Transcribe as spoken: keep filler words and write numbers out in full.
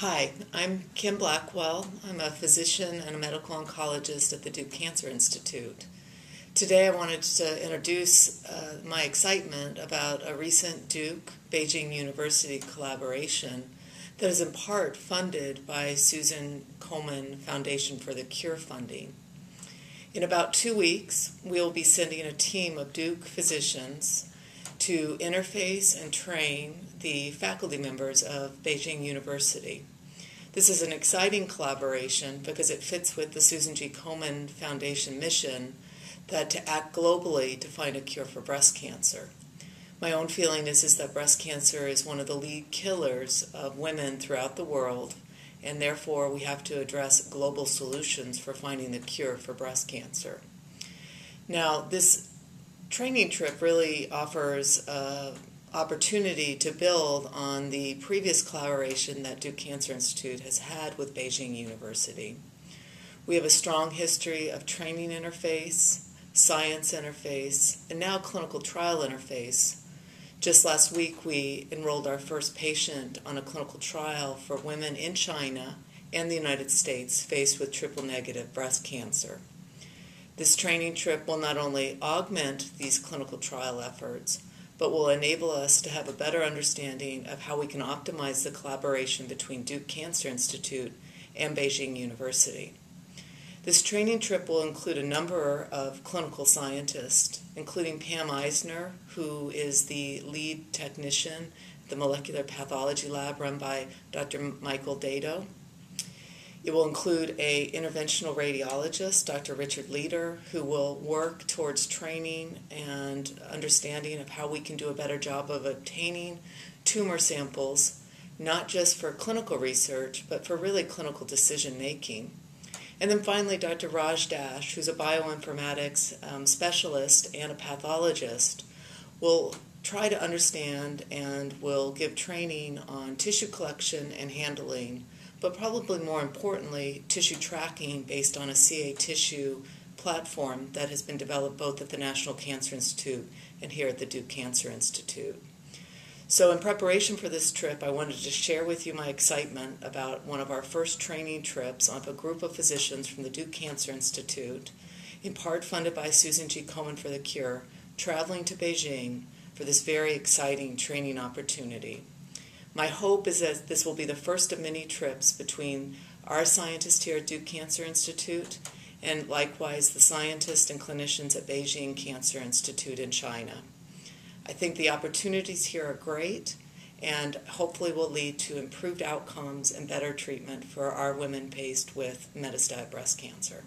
Hi, I'm Kim Blackwell. I'm a physician and a medical oncologist at the Duke Cancer Institute. Today I wanted to introduce uh, my excitement about a recent Duke Beijing University collaboration that is in part funded by Susan Komen Foundation for the Cure funding. In about two weeks, we will be sending a team of Duke physicians to interface and train the faculty members of Beijing University. This is an exciting collaboration because it fits with the Susan G. Komen Foundation mission that to act globally to find a cure for breast cancer. My own feeling is, is that breast cancer is one of the lead killers of women throughout the world, and therefore we have to address global solutions for finding the cure for breast cancer. Now, this training trip really offers uh, opportunity to build on the previous collaboration that Duke Cancer Institute has had with Beijing University. We have a strong history of training interface, science interface, and now clinical trial interface. Just last week we enrolled our first patient on a clinical trial for women in China and the United States faced with triple-negative breast cancer. This training trip will not only augment these clinical trial efforts, but will enable us to have a better understanding of how we can optimize the collaboration between Duke Cancer Institute and Beijing University. This training trip will include a number of clinical scientists, including Pam Eisner, who is the lead technician at the molecular pathology lab run by Doctor Michael Dado. It will include an interventional radiologist, Doctor Richard Leder, who will work towards training and understanding of how we can do a better job of obtaining tumor samples, not just for clinical research, but for really clinical decision making. And then finally, Doctor Raj Dash, who's a bioinformatics um, specialist and a pathologist, will try to understand and will give training on tissue collection and handling, but probably more importantly, tissue tracking based on a C A tissue platform that has been developed both at the National Cancer Institute and here at the Duke Cancer Institute. So in preparation for this trip, I wanted to share with you my excitement about one of our first training trips of a group of physicians from the Duke Cancer Institute, in part funded by Susan G. Komen for the Cure, traveling to Beijing for this very exciting training opportunity. My hope is that this will be the first of many trips between our scientists here at Duke Cancer Institute and likewise the scientists and clinicians at Beijing Cancer Institute in China. I think the opportunities here are great and hopefully will lead to improved outcomes and better treatment for our women faced with metastatic breast cancer.